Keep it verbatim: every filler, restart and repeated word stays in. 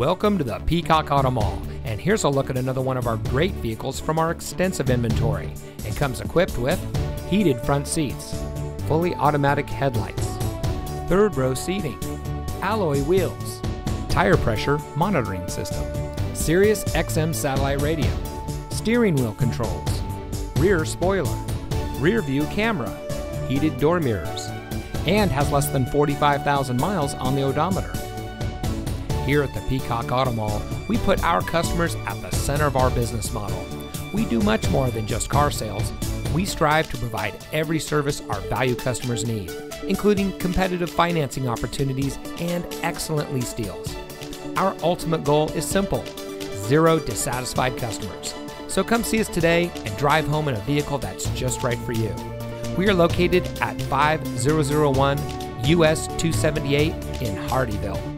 Welcome to the Peacock Auto Mall, and here's a look at another one of our great vehicles from our extensive inventory. It comes equipped with heated front seats, fully automatic headlights, third row seating, alloy wheels, tire pressure monitoring system, Sirius X M satellite radio, steering wheel controls, rear spoiler, rear view camera, heated door mirrors, and has less than forty-five thousand miles on the odometer. Here at the Peacock Auto Mall, we put our customers at the center of our business model. We do much more than just car sales. We strive to provide every service our value customers need, including competitive financing opportunities and excellent lease deals. Our ultimate goal is simple: zero dissatisfied customers. So come see us today and drive home in a vehicle that's just right for you. We are located at five thousand one U S two seventy-eight in Hardeeville.